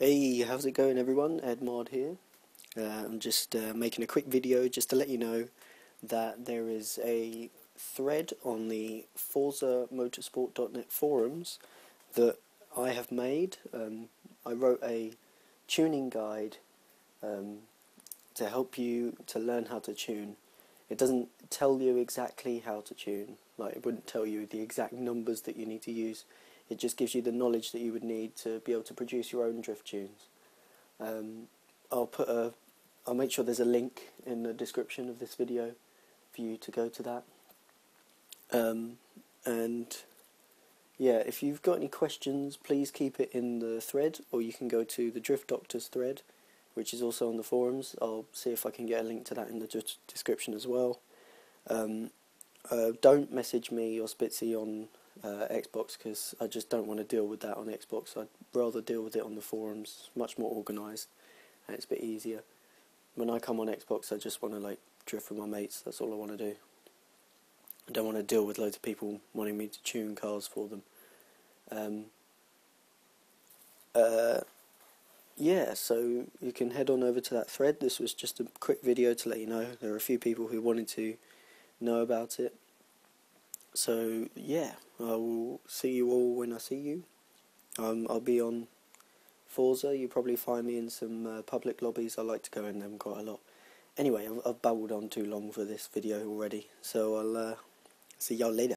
Hey, how's it going everyone? Edmard here. I'm just making a quick video just to let you know that there is a thread on the ForzaMotorsport.net forums that I have made. I wrote a tuning guide to help you to learn how to tune. It doesn't tell you exactly how to tune, like it wouldn't tell you the exact numbers that you need to use. It just gives you the knowledge that you would need to be able to produce your own drift tunes. I'll make sure there's a link in the description of this video for you to go to that. And yeah, if you've got any questions, please keep it in the thread, or you can go to the Drift Doctors thread, which is also on the forums. I'll see if I can get a link to that in the description as well. Don't message me or Spitzy on Xbox, because I just don't want to deal with that on Xbox. I'd rather deal with it on the forums. It's much more organised and it's a bit easier. When I come on Xbox, I just want to like drift with my mates. That's all I want to do. I don't want to deal with loads of people wanting me to tune cars for them. Yeah, so you can head on over to that thread. This was just a quick video to let you know. There are a few people who wanted to know about it. So yeah, I will see you all when I see you. I'll be on Forza. You probably find me in some public lobbies. I like to go in them quite a lot. Anyway, I've babbled on too long for this video already, so I'll see y'all later.